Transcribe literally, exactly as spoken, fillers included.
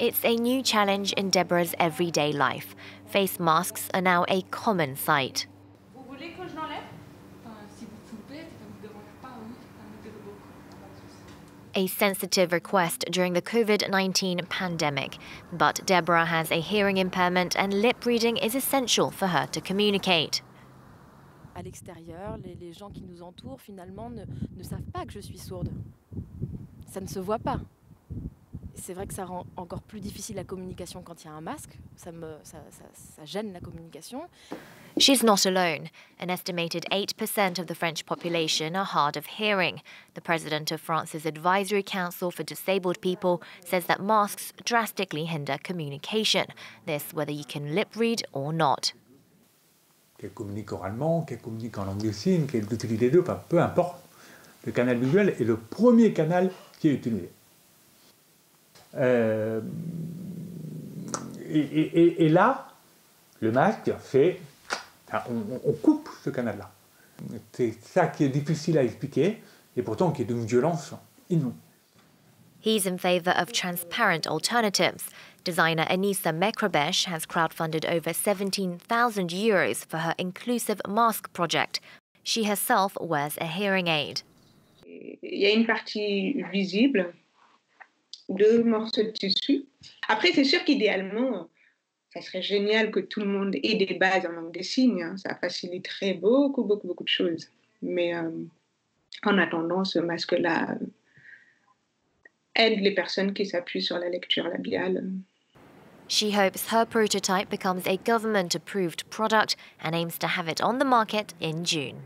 It's a new challenge in Deborah's everyday life. Face masks are now a common sight. A sensitive request during the COVID nineteen pandemic. But Deborah has a hearing impairment and lip reading is essential for her to communicate. À l'extérieur, les, les gens qui nous entourent finalement ne, ne savent pas que je suis sourde. Ça ne se voit pas. C'est vrai que ça rend encore plus difficile la communication quand il y a un masque. Ça me, ça, ça, ça gêne la communication. She's not alone. An estimated eight percent of the French population are hard of hearing. The president of France's Advisory Council for Disabled People says that masks drastically hinder communication. This whether you can lip read or not. Qu'elle communique oralement, qu'elle communique en langue des signes, qu'elle utilise les deux, peu importe. Le canal visuel est le premier canal qui est utilisé. Euh, et, et, et là, le masque fait... On, on coupe ce canal-là. C'est ça qui est difficile à expliquer, et pourtant qui est d'une violence inouïe. He's in favor of transparent alternatives. Designer Anissa Mekrebesh has crowdfunded over seventeen thousand euros for her inclusive mask project. She herself wears a hearing aid. Il y a une partie visible, deux morceaux de tissu. Après, c'est sûr qu'idéalement, ça serait génial que tout le monde ait des bases en langue des signes. Hein. Ça faciliterait beaucoup, beaucoup, beaucoup de choses. Mais euh, en attendant, ce masque-là aide les personnes qui s'appuient sur la lecture labiale. She hopes her prototype becomes a government-approved product and aims to have it on the market in June.